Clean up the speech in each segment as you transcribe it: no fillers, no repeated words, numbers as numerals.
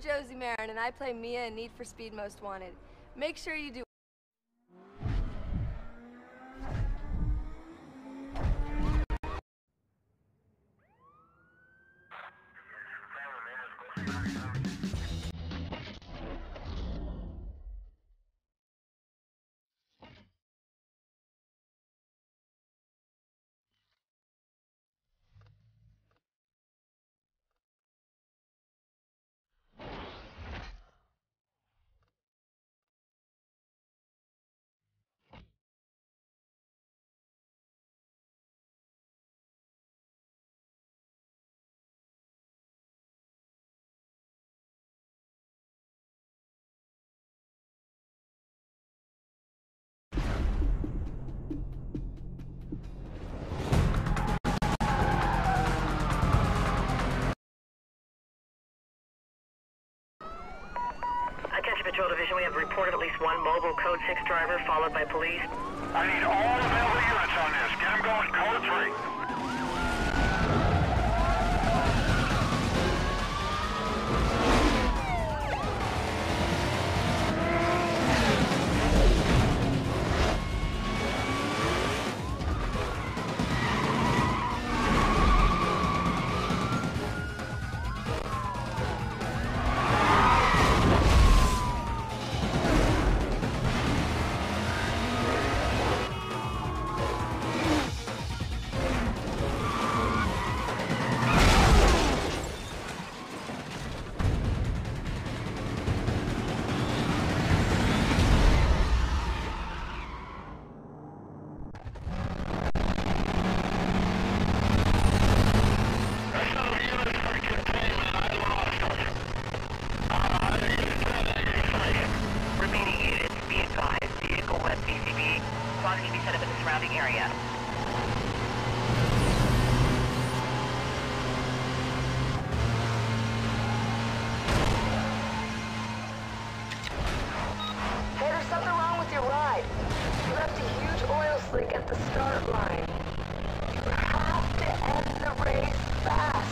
I'm Josie Marin, and I play Mia in Need for Speed Most Wanted. Make sure you do. Patrol Division, we have reported at least one mobile Code 6 driver, followed by police. I need all available units on this. Get them going, Code 3. At the start line. You have to end the race fast.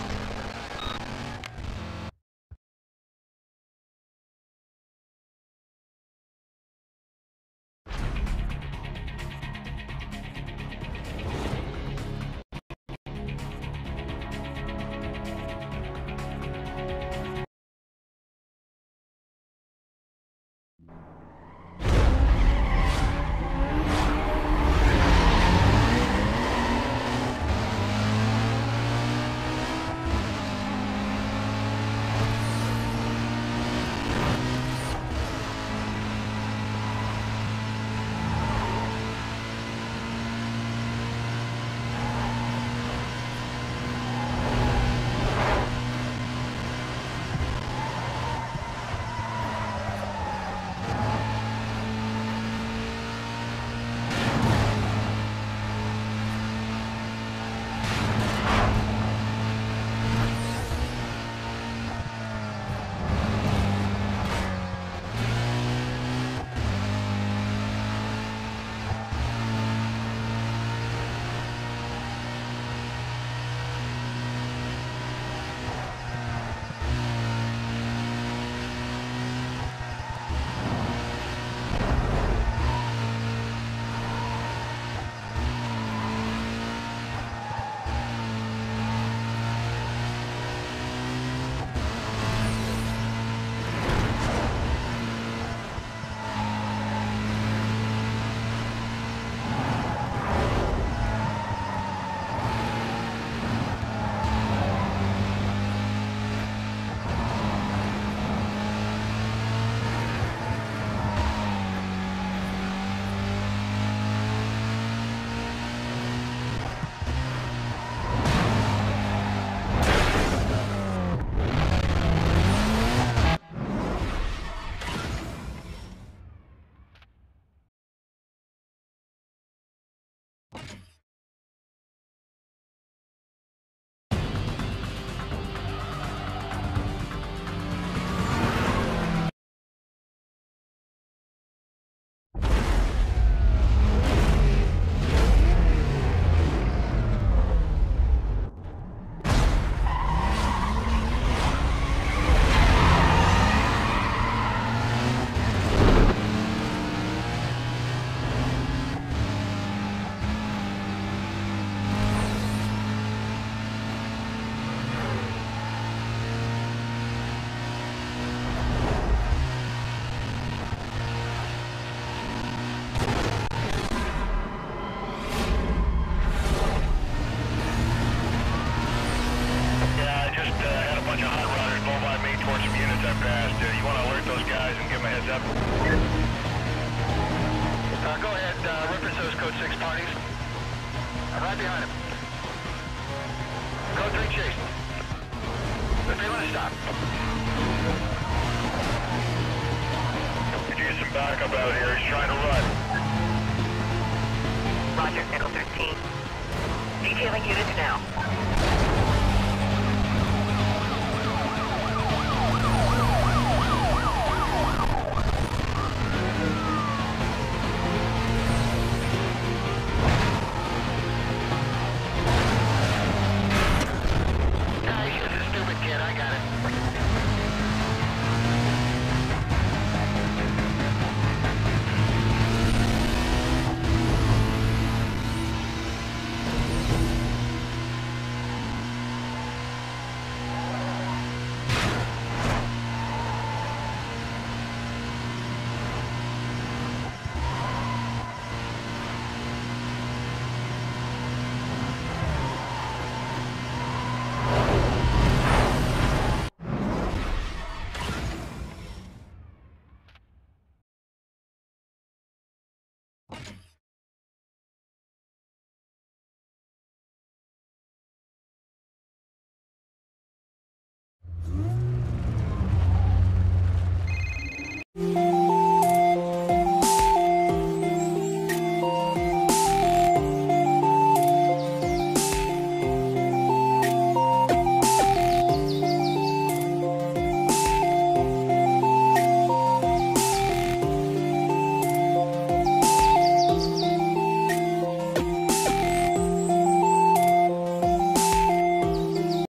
Go ahead, reference those code 6 parties. I'm right behind him. Code 3 chase. They're feeling a stop. Could you use some backup out here? He's trying to run. Roger, Nickel 13. Detailing units now.